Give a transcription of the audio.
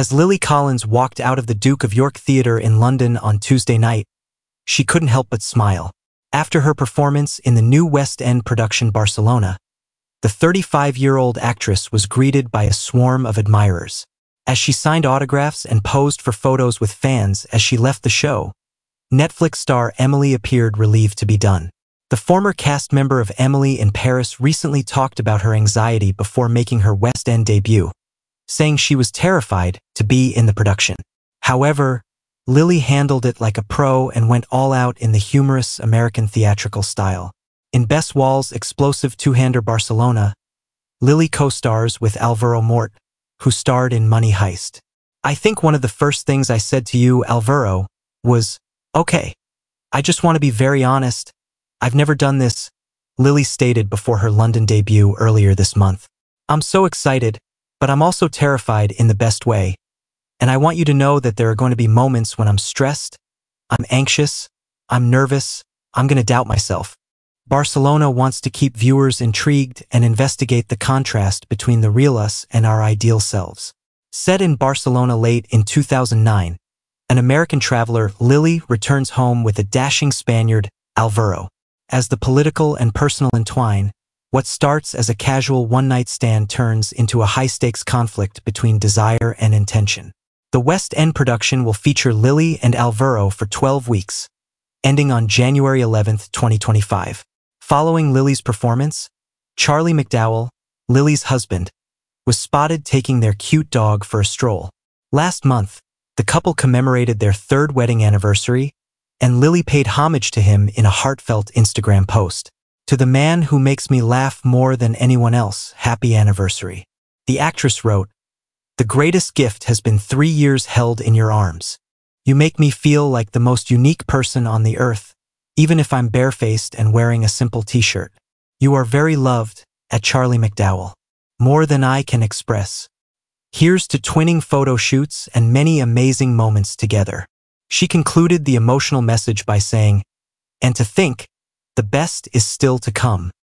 As Lily Collins walked out of the Duke of York Theatre in London on Tuesday night, she couldn't help but smile. After her performance in the new West End production Barcelona, the 35-year-old actress was greeted by a swarm of admirers. As she signed autographs and posed for photos with fans as she left the show, Netflix star Emily appeared relieved to be done. The former cast member of Emily in Paris recently talked about her anxiety before making her West End debut, saying she was terrified to be in the production. However, Lily handled it like a pro and went all out in the humorous American theatrical style. In Bess Wall's explosive two-hander Barcelona, Lily co-stars with Álvaro Morte, who starred in Money Heist. I think one of the first things I said to you, Álvaro, was, "Okay, I just want to be very honest. I've never done this," Lily stated before her London debut earlier this month. "I'm so excited, but I'm also terrified in the best way. And I want you to know that there are going to be moments when I'm stressed, I'm anxious, I'm nervous, I'm going to doubt myself." Barcelona wants to keep viewers intrigued and investigate the contrast between the real us and our ideal selves. Set in Barcelona late in 2009, an American traveler, Lily, returns home with a dashing Spaniard, Álvaro. As the political and personal entwine, what starts as a casual one-night stand turns into a high-stakes conflict between desire and intention. The West End production will feature Lily and Álvaro for 12 weeks, ending on January 11, 2025. Following Lily's performance, Charlie McDowell, Lily's husband, was spotted taking their cute dog for a stroll. Last month, the couple commemorated their third wedding anniversary, and Lily paid homage to him in a heartfelt Instagram post. "To the man who makes me laugh more than anyone else, happy anniversary." The actress wrote, "The greatest gift has been 3 years held in your arms. You make me feel like the most unique person on the earth, even if I'm barefaced and wearing a simple t-shirt. You are very loved, at Charlie McDowell. More than I can express. Here's to twinning photo shoots and many amazing moments together." She concluded the emotional message by saying, "And to think, the best is still to come."